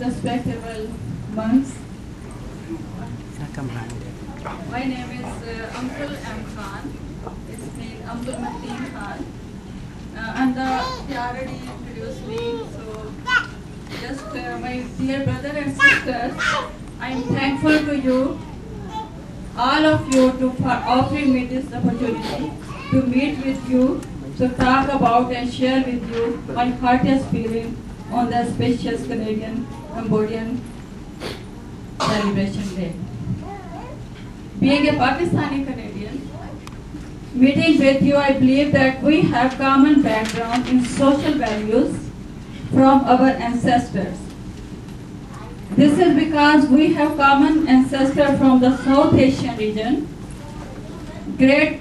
respectable monks. My name is Uncle M. Khan. It's been Uncle Mateen Khan. And they already introduced me, so just my dear brother and sisters, I am thankful to you, all of you, for offering me this opportunity to meet with you, to talk about and share with you my heartiest feeling on the specious Canadian-Cambodian Celebration Day. Being a Pakistani Canadian, meeting with you, I believe that we have common background in social values from our ancestors. This is because we have common ancestors from the South Asian region, great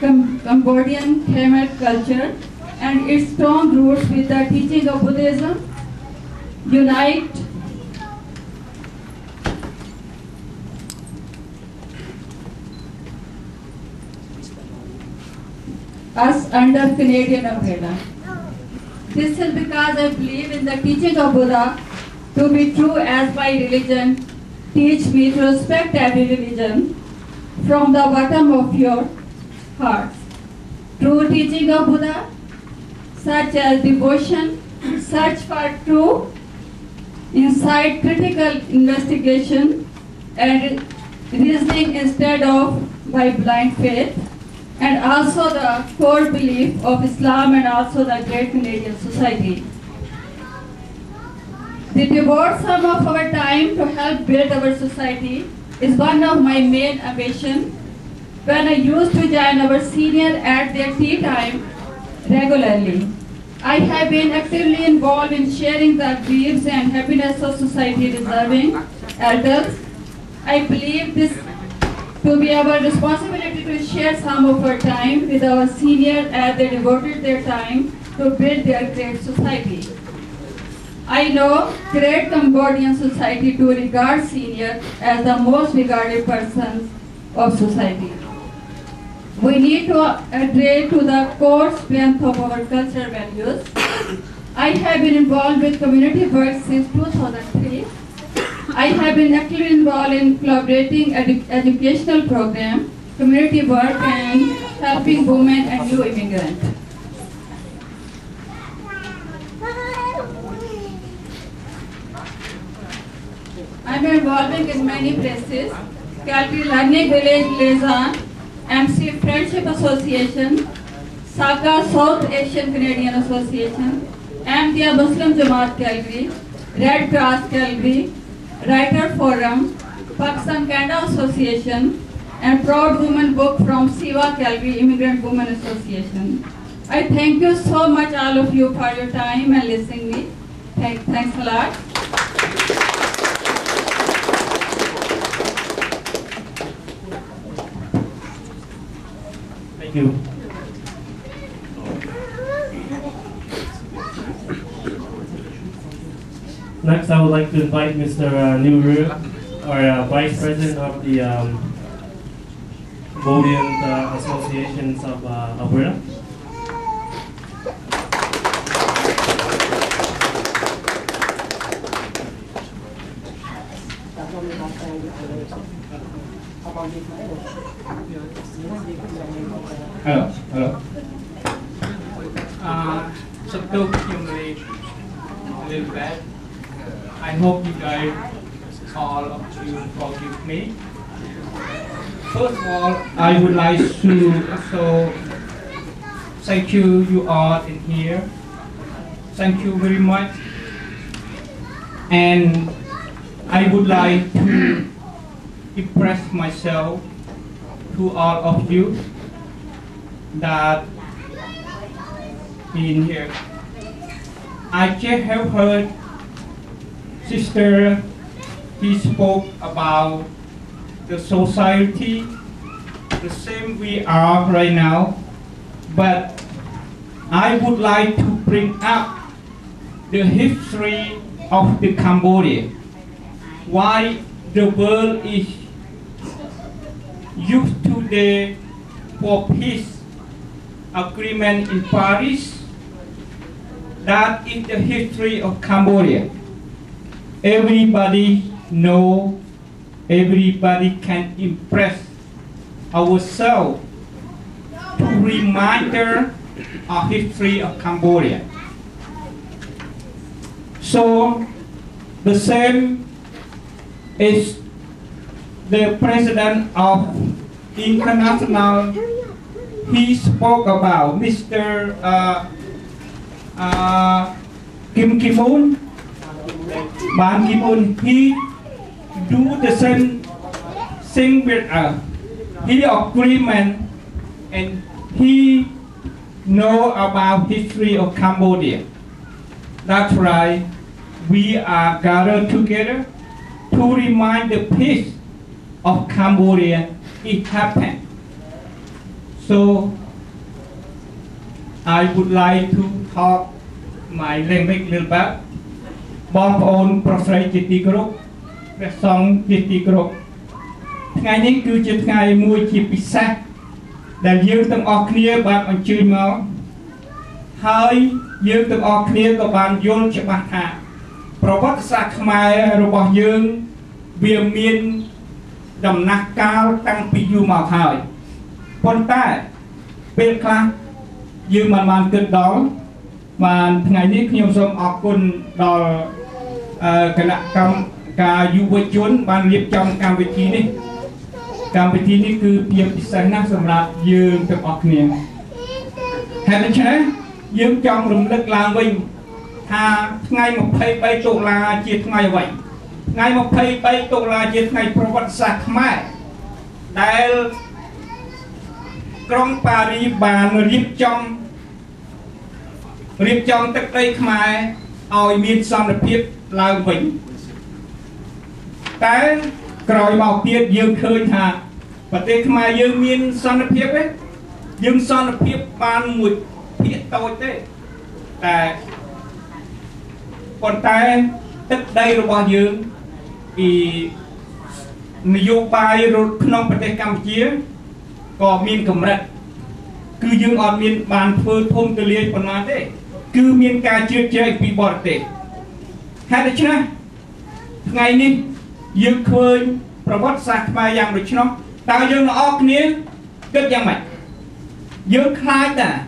Cambodian Khmer culture, and its strong roots with the teaching of Buddhism, unite us under Canadian umbrella. This is because I believe in the teaching of Buddha to be true as my religion. Teach me to respect every religion from the bottom of your hearts. True teaching of Buddha, such as devotion, search for true insight, critical investigation, and reasoning instead of by blind faith, and also the core belief of Islam and also the great Canadian society. The devote some of our time to help build our society is one of my main ambitions. When I used to join our senior at their tea time regularly, I have been actively involved in sharing the griefs and happiness of society deserving elders. I believe this to be our responsibility to share some of our time with our seniors as they devoted their time to build their great society. I know great Cambodian society to regard seniors as the most regarded persons of society. We need to adhere to the core strength of our cultural values. I have been involved with community work since 2003. I have been actively involved in collaborating educational programs, community work, and helping women and new immigrants. I am involving in many places: Calgary Learning Village, Liaison, MC Friendship Association, Saga South Asian Canadian Association, Amdia Muslim Jamaat Calgary, Red Cross Calgary, Writer Forum, Pakistan Canada Association, and Proud Woman Book from Siwa Calgary Immigrant Women Association. I thank you so much, all of you, for your time and listening me. Thanks a lot. Thank you. Next, I would like to invite Mr. New Rue, our Vice President of the Cambodian Associations of Alberta. Hello. So to accumulate a little bit, I hope you guys, all of you, forgive me. First of all, I would like to thank you all in here. Thank you very much. And I would like to express myself to all of you that in here. I just have heard Sister, he spoke about the society, the same we are right now, but I would like to bring up the history of the Cambodia, why the world is used today for peace agreement in Paris. That is the history of Cambodia. Everybody know, everybody can impress ourselves to reminder of history of Cambodia. So the same is the president of international, he spoke about Mr. Kim Ki-moon, Ban Ki-moon, he do the same thing with us. He agreement and he know about history of Cambodia. That's right, we are gathered together to remind the peace of Cambodia, it happened. So I would like to talk my language little bit. Bong Pon Professor Chitty Group, Song Chitty Group. Tiny Kuchit Kai Mu Chipisak, the Yutum Oknear Bab and Chimao. Hi, Yutum Oknear the Ban Yon Chimaka. Robot Sakmai Robot Yung, we mean the Nakal Tang Piyu Mahai. Pontai, Bill Clark, you man good dog. Mà ngày nay khi chúng ta học quân đòi cái là cả du với chốn ban liệp trong Campuchia này cứ việc sáng nay sớm là dương tập học nghề hay là thế dương trong rừng đất làng mình à ngày một thầy bay tụ là chiết ngày vậy ngày một thầy bay tụ là chiết ngày Provence sạc mai đại Grand Paris bàn liệp trong Rip John Tech Lake my I meet some of the pit loud wing. Time, cry about pit, you could have, but take my you mean son of pit, you son of pit man with pit out there. One time, that day about you, you buy road knob, but they come here, call me come red. Cứ dương on mean man food home to live on my day. Cứ mean catch your jack be bought day. Had a china? Ngay ni, you could provide sack my young rich no. Tao young off near good young man. You cried that.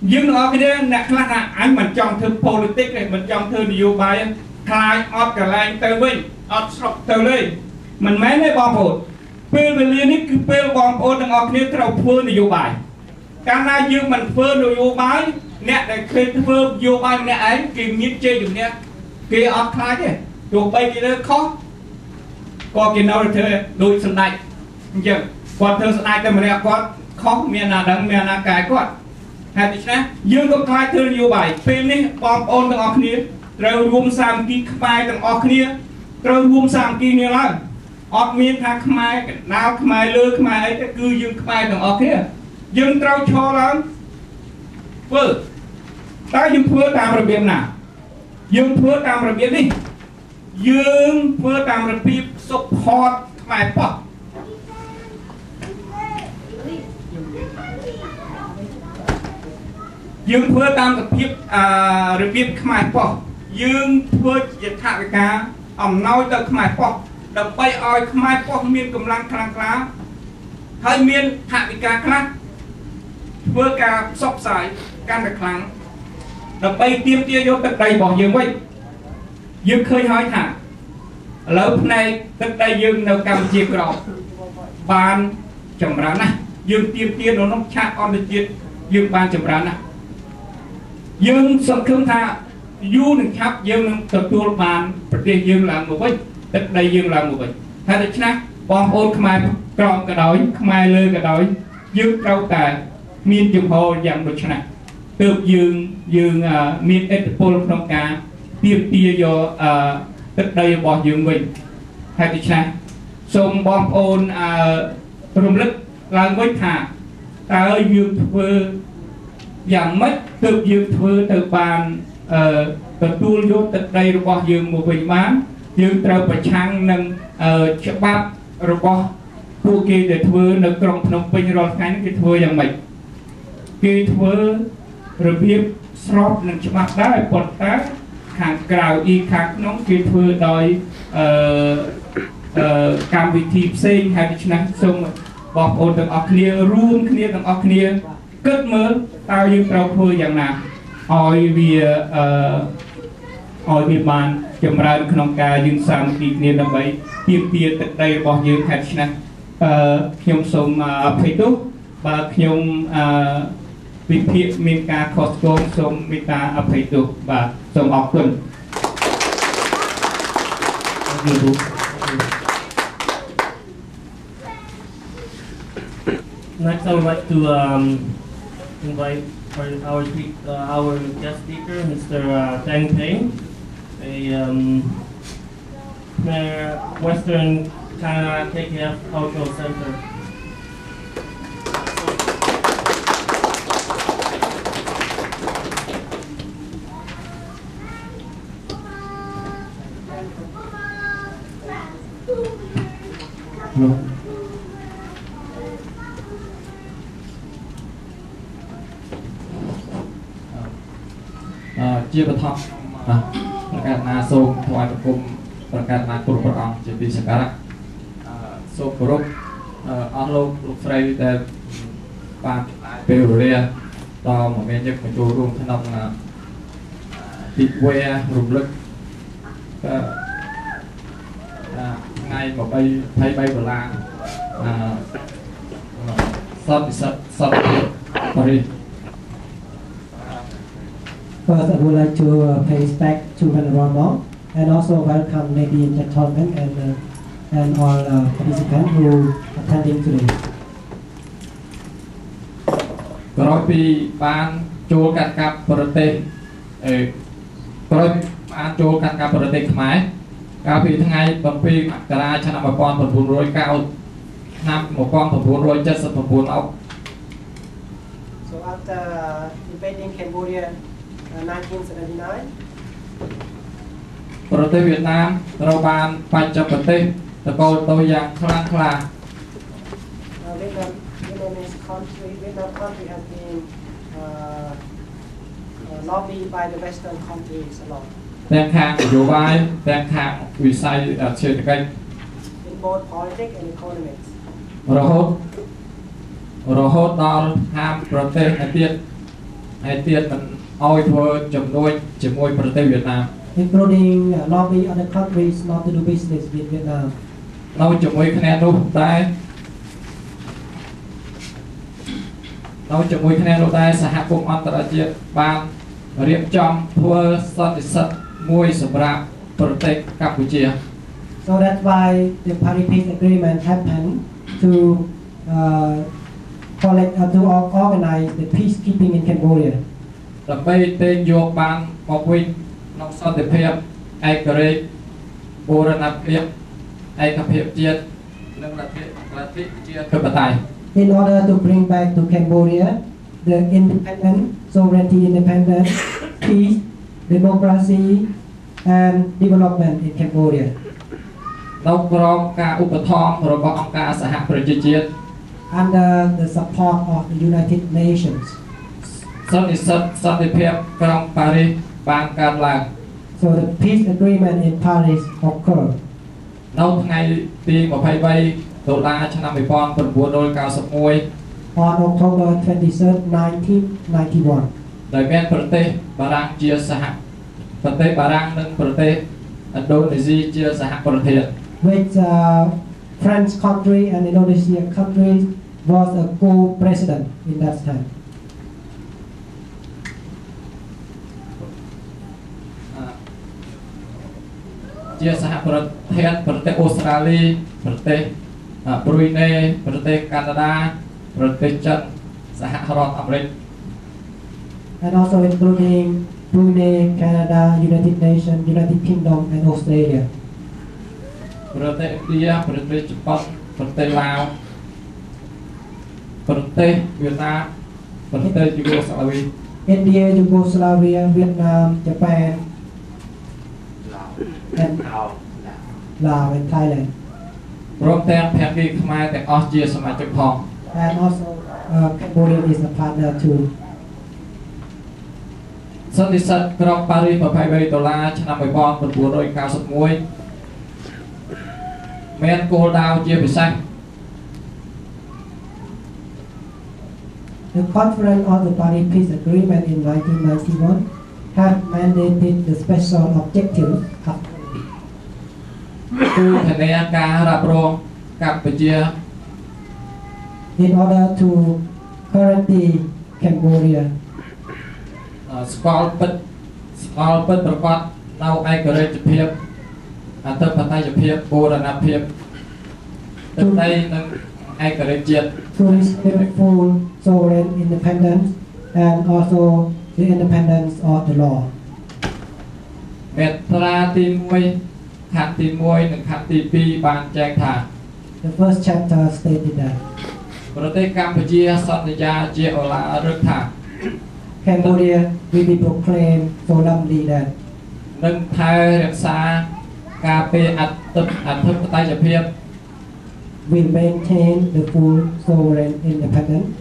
You off near Naklana, I'm a junk to politics, I'm a junk to you by a cry off the line to win, obstruct the lane. My man a bobble. Pill the linic, pill bomb old and off near to pull you by. Can I use my phone to your mind? Net a clip for your mind, net and give me change net. Gay off target. Your baby little cock. Cock in order to do it tonight. Jim, what does item record? Cock me another man I got. Had it now? You look like turn you by. Pinning, bomb on the Orkney. Throw room some geek by the Orkney. Throw room some geek near love. Off me, pack my now, my look, my good you by the Orkney. Young trout children, well, you put our Vienna. You put our Vienna. You put our people support my pop. You put down the people, repeat my pop. You put your tattoo on now the my pop. The bay oil my pop mean come lang clang clang. How mean tattoo clang? Work out subside, can the clang. The bay team tear your tay bong your way. You could hide her. Love night, the day you know come cheap off. Ban Chambrana. You team tear no chat on the jet. You ban Chambrana. You succumb her. You and cap young the tool ban, pretend you lang away. The day you lang away. Had a snack, bomb old my crop the doy, my lug the doy. You crowd that. Mean to hold young Bushna. Took you, you meet at the pole from car, peer your the day about you win. Happy chat. Some bomb on from look language time. Tell you to young much took you to the ban the tool you the day about you moving man. You throw a chang and chabab robot who gave the tour the crop from Pinrod and the tour young mate. Gate were reviewed, shrub and chumata, pot, วิธีมีการขอดโกงสมมิตาอภัยตุบาสมออกคุณ Next, I would like to invite our guest speaker, Mr. Tang Ting, a Western Canada KKF Cultural Center.ជាបឋមណាស់ First, I would like to pay respect to Henry Ramon and also welcome ladies and gentlemen and all participants who attending today. So after invading Cambodia 1979. Vietnam country has been lobbied by the Western countries a lot. In both politics and economics. Including lobby other countries not to do business with Vietnam. So that's why the Paris Peace Agreement happened to organize the peacekeeping in Cambodia. In order to bring back to Cambodia the independence, sovereignty, independence, peace, democracy, and development in Cambodia. Under the support of the United Nations. So the peace agreement in Paris occurred. On October 23rd, 1991. Which French country and Indonesia country was a co-president in that time. And also including Brunei, Canada, United Nations, United Kingdom, and Australia. India, Yugoslavia, Vietnam, Japan, and Laos and Thailand. And also Cambodia is a partner too. The conference on the Paris Peace Agreement in 1991 had mandated the special objective of in order to guarantee Cambodia to respectful sovereign independence and also the independence of the law. The first chapter stated that Cambodia will be proclaimed solemnly that we maintain the full sovereign independence,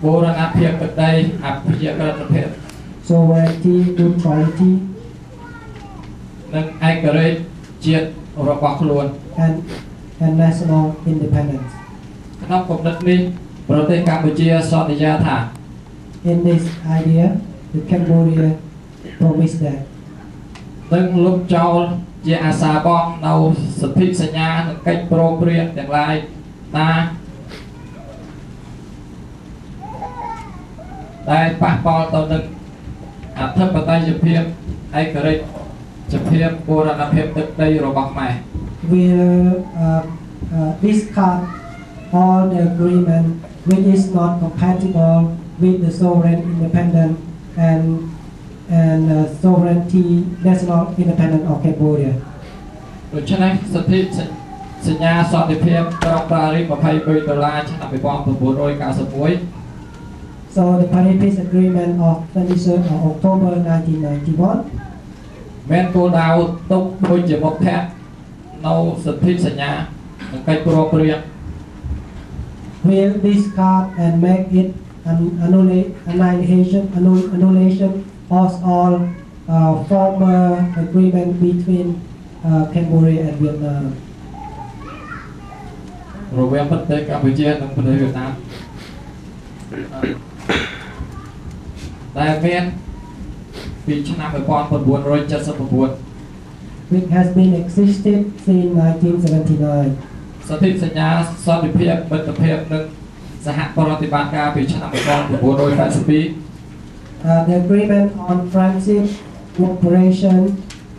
sovereignty, neutrality, and national independence. In this idea, the Cambodia promised that we'll discard all the agreement which is not compatible with the sovereign independence and sovereignty, national independence of Cambodia. So the Paris Peace Agreement of 23rd of October 1991 will discard and make it an annihilation of all former agreement between Cambodia and Vietnam. Which has been existed since 1979. The agreement on friendship, cooperation,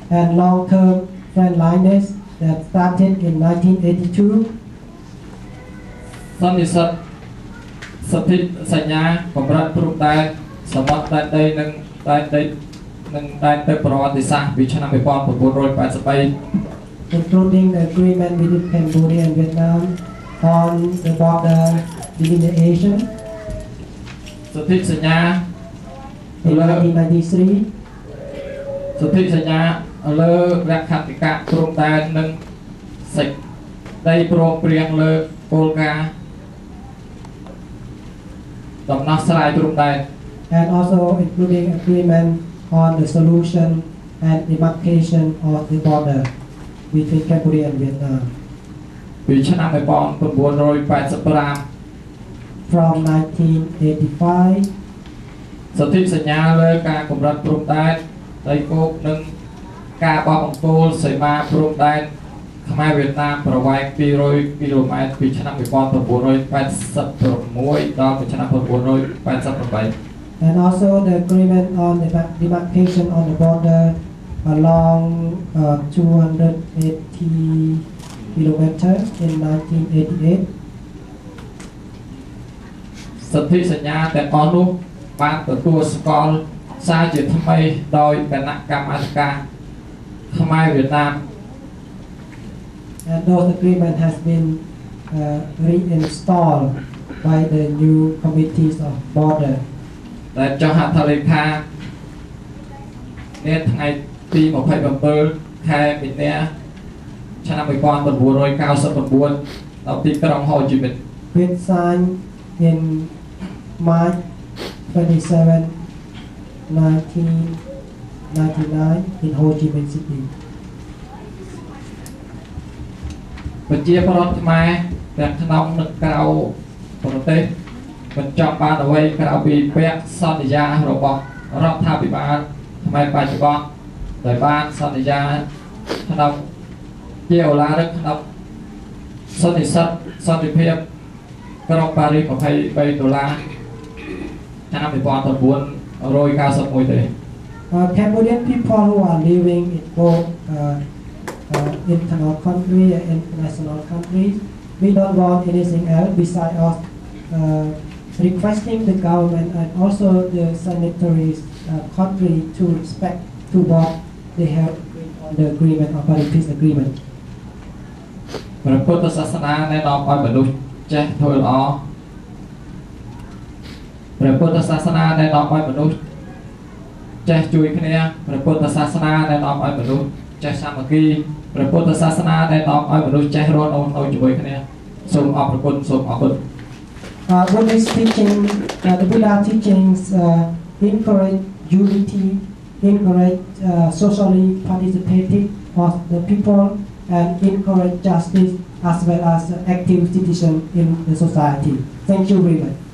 and long-term friendliness that started in 1982 including the agreement between Cambodia and Vietnam on the border delineation in 1993, and also including agreement on the solution and demarcation of the border between Cambodia and Vietnam. From 1985, and also the agreement on the demarcation on the border along 280 kilometers in 1988. And those agreement has been reinstalled by the new committees of border. With signed in March 27, 19 1999 in Ho Chi Minh City. Cambodian people who are living in both internal country and international countries, we don't want anything else besides us requesting the government and also the signatories country to respect to what they have on the agreement of Paris Peace Agreement. Buddhist teaching, the Buddha teachings encourage unity, encourage socially participative of the people, and encourage justice as well as active citizen in the society. Thank you very much.